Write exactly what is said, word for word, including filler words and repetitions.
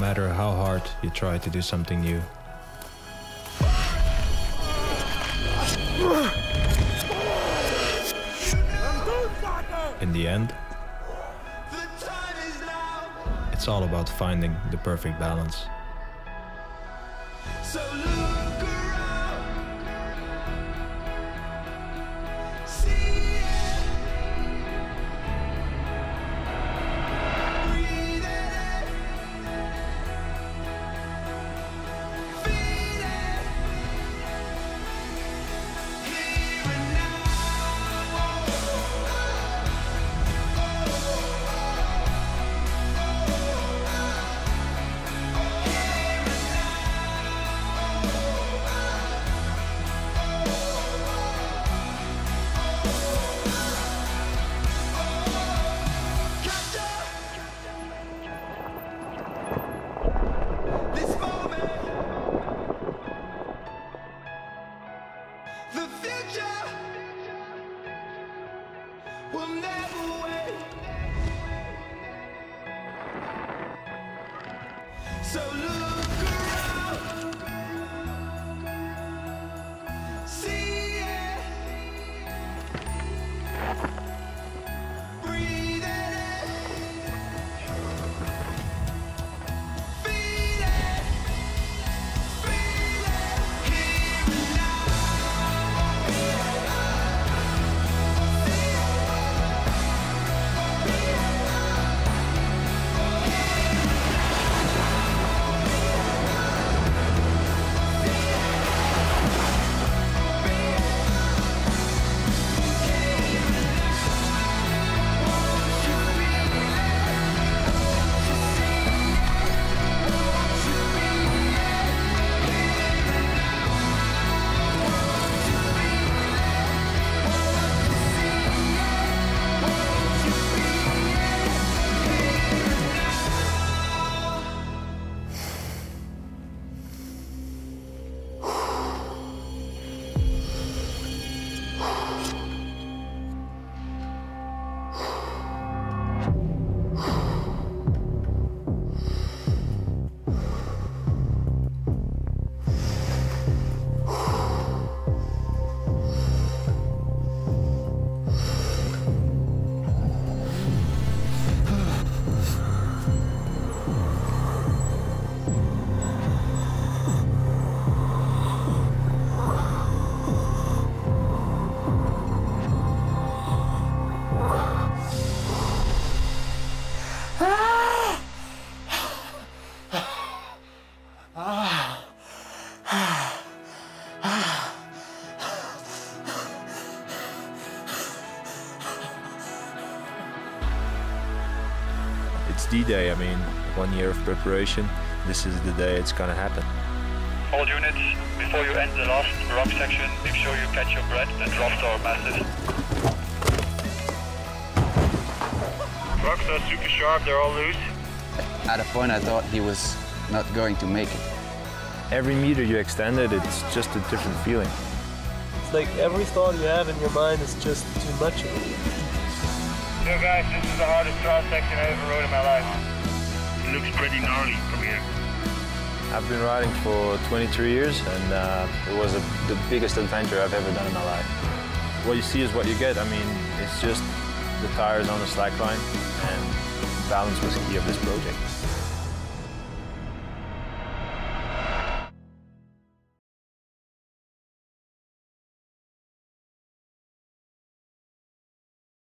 matter how hard you try to do something new. In the end, it's all about finding the perfect balance. So look around, see it, breathe it, feel it, here and now. Oh, oh, oh, oh, oh, here and now. The future will never wait. So look around, see it, breathe it, feel it, feel it, here and now. It's D-Day, I mean, one year of preparation. This is the day it's gonna happen. All units, before you end the last rock section, make sure you catch your breath and drop to our masses. Rocks are super sharp, they're all loose. At a point I thought he was not going to make it. Every meter you extended, it's just a different feeling. It's like every thought you have in your mind is just too much of it. So guys, this is the hardest cross section I ever rode in my life. It looks pretty gnarly from here. I've been riding for twenty-three years and uh, it was a, the biggest adventure I've ever done in my life. What you see is what you get. I mean, it's just the tires on the slackline, and balance was key of this project.